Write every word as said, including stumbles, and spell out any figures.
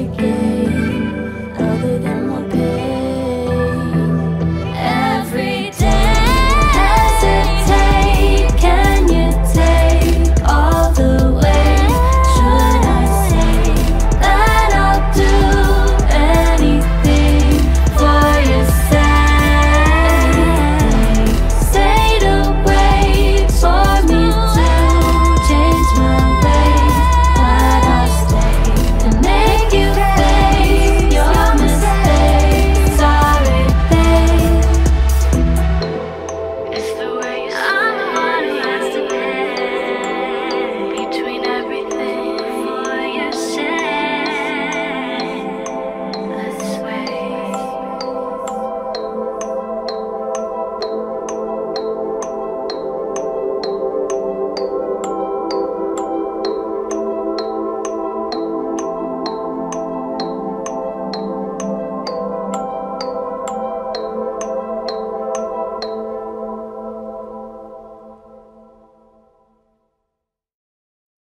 again.